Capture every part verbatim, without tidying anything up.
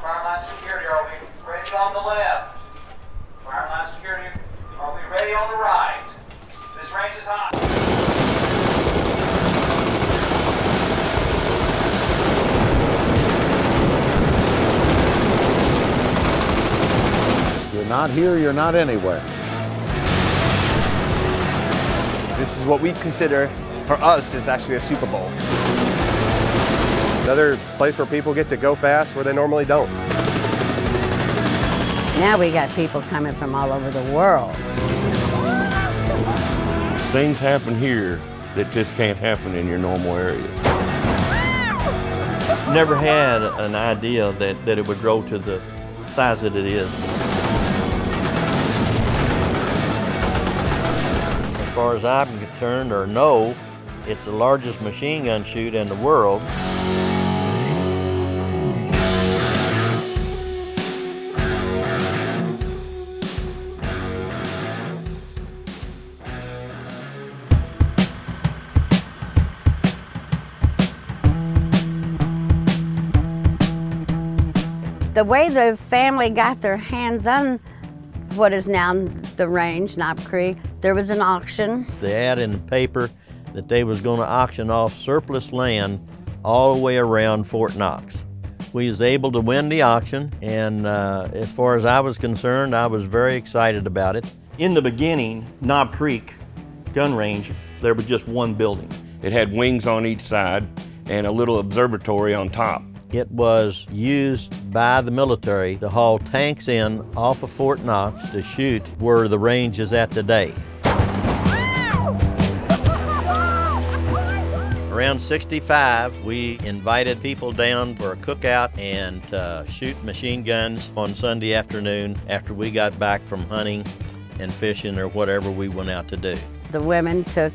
Fireline security, are we ready on the left? Fireline security, are we ready on the right? This range is hot. You're not here, you're not anywhere. This is what we consider, for us, is actually a Super Bowl. Another place where people get to go fast where they normally don't. Now we got people coming from all over the world. Things happen here that just can't happen in your normal areas. Never had an idea that, that it would grow to the size that it is. As far as I'm concerned, or no, it's the largest machine gun shoot in the world. The way the family got their hands on what is now the range, Knob Creek, there was an auction. They had in the paper that they was going to auction off surplus land all the way around Fort Knox. We was able to win the auction, and uh, as far as I was concerned, I was very excited about it. In the beginning, Knob Creek Gun Range, there was just one building. It had wings on each side and a little observatory on top. It was used by the military to haul tanks in off of Fort Knox to shoot where the range is at today. Around sixty-five, we invited people down for a cookout and uh, shoot machine guns on Sunday afternoon after we got back from hunting and fishing or whatever we went out to do. The women took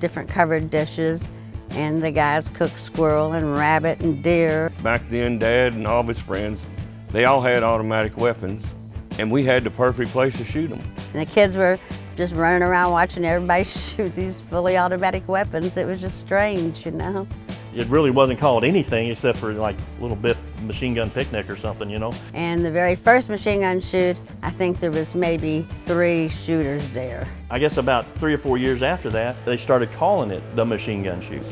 different covered dishes, and the guys cooked squirrel and rabbit and deer. Back then, Dad and all of his friends, they all had automatic weapons, and we had the perfect place to shoot them. And the kids were just running around watching everybody shoot these fully automatic weapons. It was just strange, you know? It really wasn't called anything except for like Little Biff machine gun picnic or something, you know? And the very first machine gun shoot, I think there was maybe three shooters there. I guess about three or four years after that, they started calling it the machine gun shoot.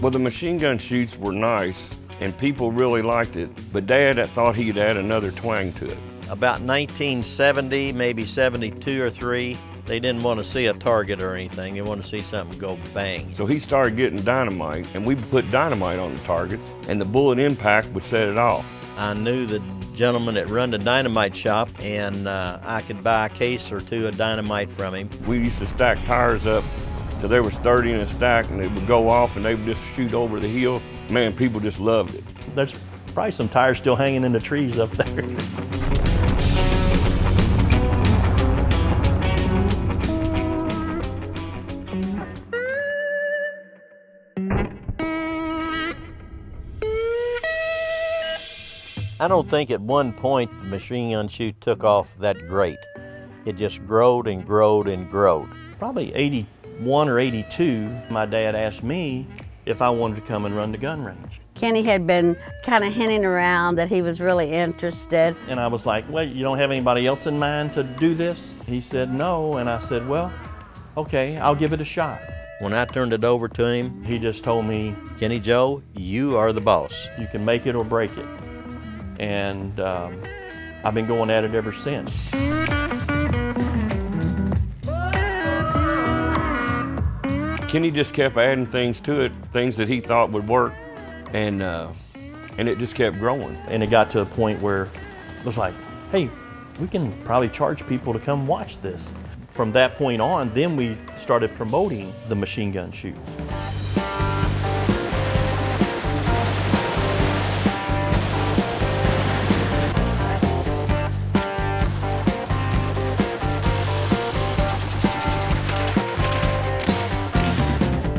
Well, the machine gun shoots were nice, and people really liked it, but Dad thought he'd add another twang to it. About nineteen seventy, maybe seventy-two or three, they didn't want to see a target or anything. They wanted to see something go bang. So he started getting dynamite, and we put dynamite on the targets, and the bullet impact would set it off. I knew the gentleman that run the dynamite shop, and uh, I could buy a case or two of dynamite from him. We used to stack tires up till there was thirty in a stack, and they would go off, and they would just shoot over the hill. Man, people just loved it. There's probably some tires still hanging in the trees up there. I don't think at one point the machine gun shoot took off that great. It just growed and growed and growed. Probably eighty-one or eighty-two, my dad asked me if I wanted to come and run the gun range. Kenny had been kind of hinting around that he was really interested. And I was like, well, you don't have anybody else in mind to do this? He said no, and I said, well, okay, I'll give it a shot. When I turned it over to him, he just told me, Kenny Joe, you are the boss. You can make it or break it. And um, I've been going at it ever since. Kenny just kept adding things to it, things that he thought would work, and uh, and it just kept growing. And it got to a point where it was like, hey, we can probably charge people to come watch this. From that point on, then we started promoting the machine gun shoots.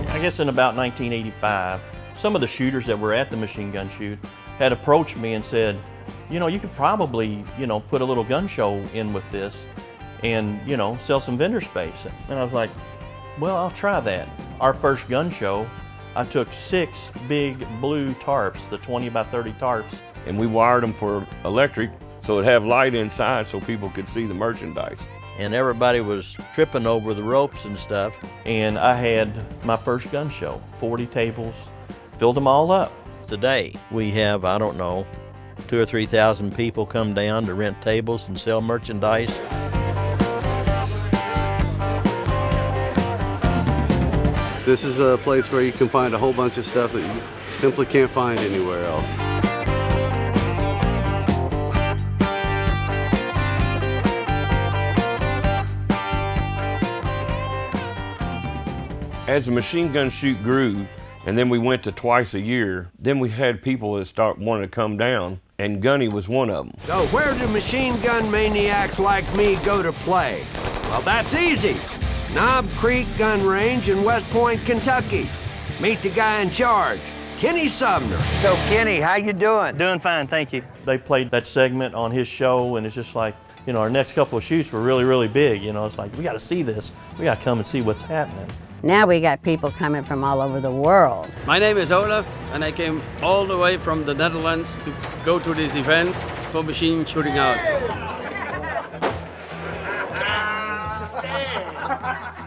I guess in about nineteen eighty-five, some of the shooters that were at the machine gun shoot had approached me and said, you know, you could probably, you know, put a little gun show in with this and, you know, sell some vendor space. And I was like, well, I'll try that. Our first gun show I took six big blue tarps, the twenty by thirty tarps. And we wired them for electric so it'd have light inside so people could see the merchandise. And everybody was tripping over the ropes and stuff. And I had my first gun show, forty tables, filled them all up. Today we have, I don't know, two or three thousand people come down to rent tables and sell merchandise. This is a place where you can find a whole bunch of stuff that you simply can't find anywhere else. As the machine gun shoot grew, and then we went to twice a year, then we had people that start wanting to come down, and Gunny was one of them. So where do machine gun maniacs like me go to play? Well, that's easy. Knob Creek Gun Range in West Point, Kentucky. Meet the guy in charge, Kenny Sumner. So Kenny, how you doing? Doing fine, thank you. They played that segment on his show, and it's just like, you know, our next couple of shoots were really, really big. You know, it's like, we gotta see this. We gotta come and see what's happening. Now we got people coming from all over the world. My name is Olaf, and I came all the way from the Netherlands to go to this event for machine shooting out.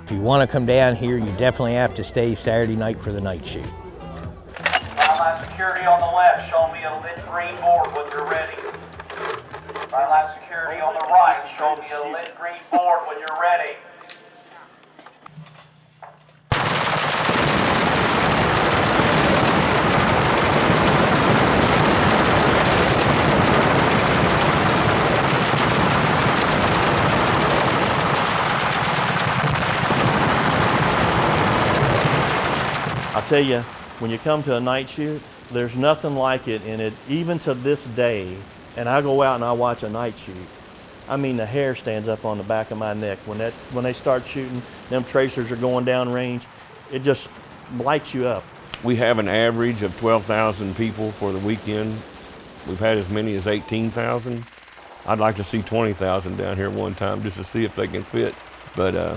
If you want to come down here, you definitely have to stay Saturday night for the night shoot. Line security on the left, show me a lit green board when you're ready. Line security on the right, show me a lit green board when you're ready. I tell you, when you come to a night shoot, there's nothing like it in it, even to this day. And I go out and I watch a night shoot. I mean, the hair stands up on the back of my neck. When that, when they start shooting, them tracers are going down range, it just lights you up. We have an average of twelve thousand people for the weekend. We've had as many as eighteen thousand. I'd like to see twenty thousand down here one time just to see if they can fit, but uh,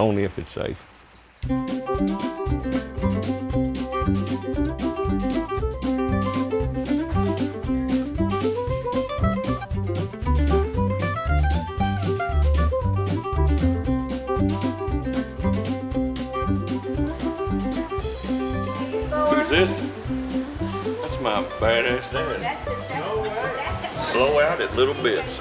only if it's safe. This? That's my badass dad. No way. Slow out at little bits.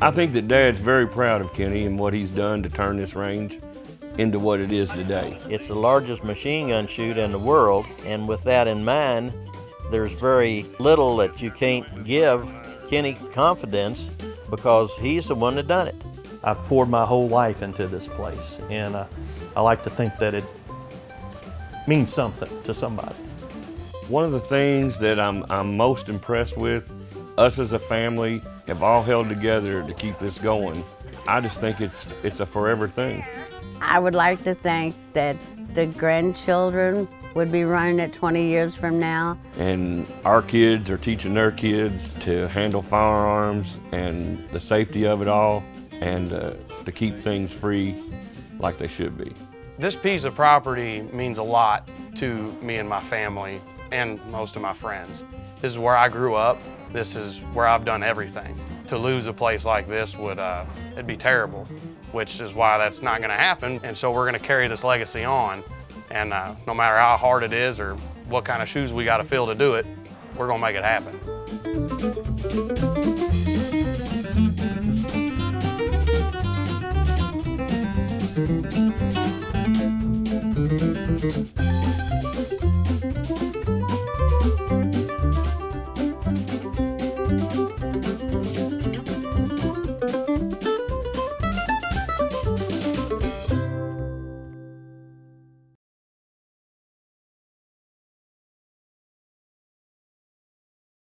I think that Dad's very proud of Kenny and what he's done to turn this range into what it is today. It's the largest machine gun shoot in the world, and with that in mind, there's very little that you can't give Kenny confidence because he's the one that done it. I've poured my whole life into this place, and uh, I like to think that it means something to somebody. One of the things that I'm, I'm most impressed with, us as a family have all held together to keep this going. I just think it's, it's a forever thing. I would like to think that the grandchildren would be running it twenty years from now. And our kids are teaching their kids to handle firearms and the safety of it all, and uh, to keep things free like they should be. This piece of property means a lot to me and my family and most of my friends. This is where I grew up. This is where I've done everything. To lose a place like this would uh, it'd be terrible, which is why that's not gonna happen. And so we're gonna carry this legacy on. And uh, no matter how hard it is or what kind of shoes we gotta fill to do it, we're gonna make it happen.